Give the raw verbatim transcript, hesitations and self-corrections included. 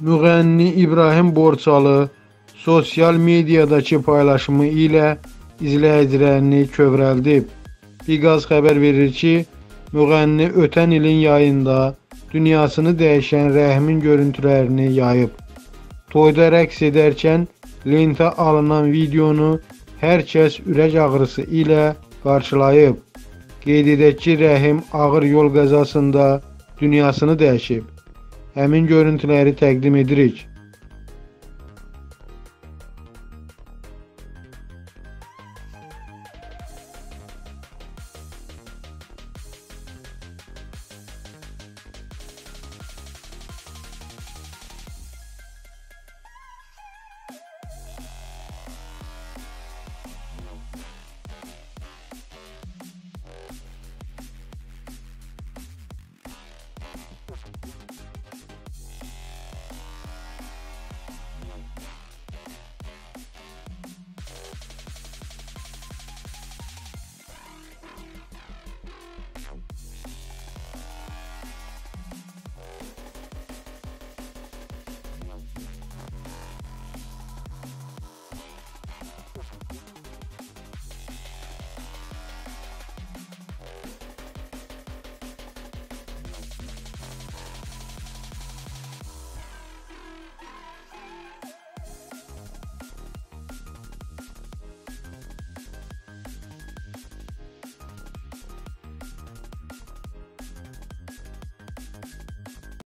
Müğünni İbrahim Borçalı sosyal mediadakı paylaşımı ile izleyicilerini kövrəldib. Biqaz xəbər verir ki, Müğünni ötən ilin yayında dünyasını dəyişən rəhmin görüntülərini yayıb. Toyda rəqs edərkən lentə alınan videonu hər kəs ürək ağrısı ilə qarşılayıb. Qeyd edək ki, rəhim ağır yol qəzasında dünyasını dəyişib. Həmin görüntüləri təqdim edirik.